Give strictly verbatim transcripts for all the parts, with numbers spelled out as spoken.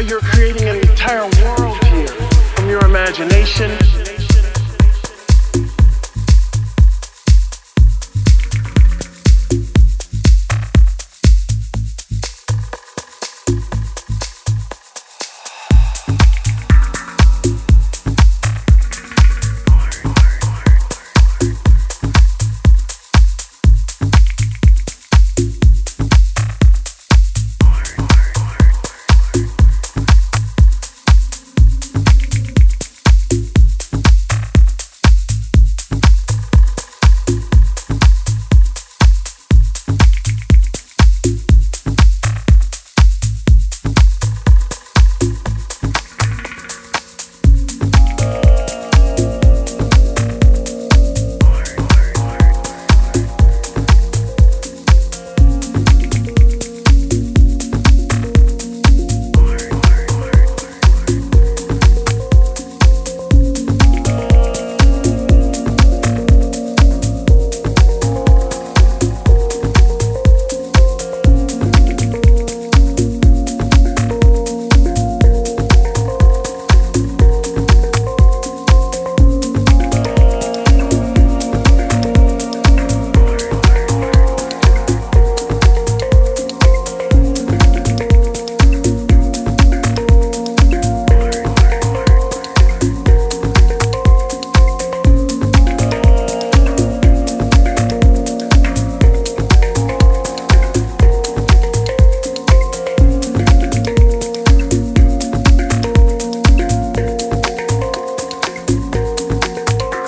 Now you're creating an entire world here from your imagination.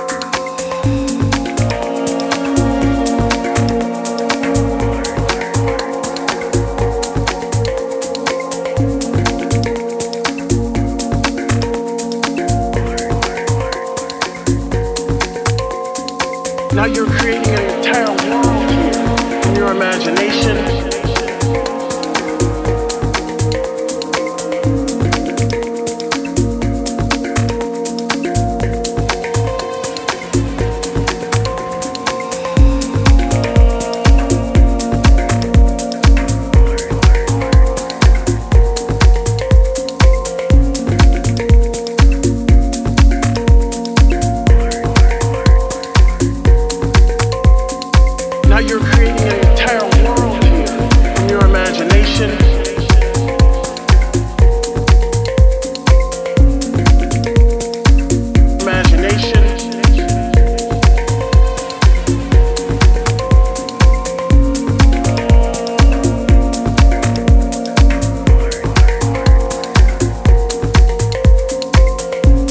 Now you're creating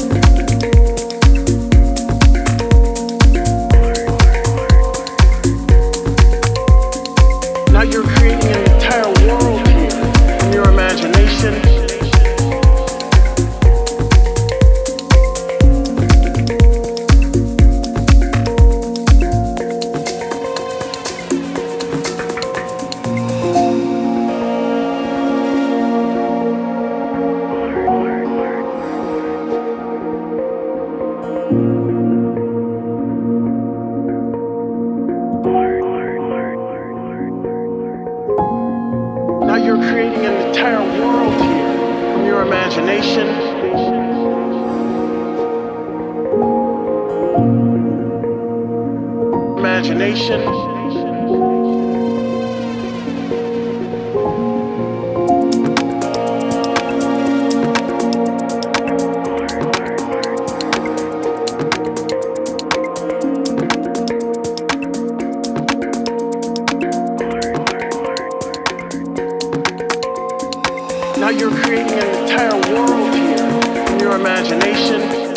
an entire world here in your imagination. You're creating an entire world here from your imagination. Imagination. Now you're creating an entire world here in your imagination.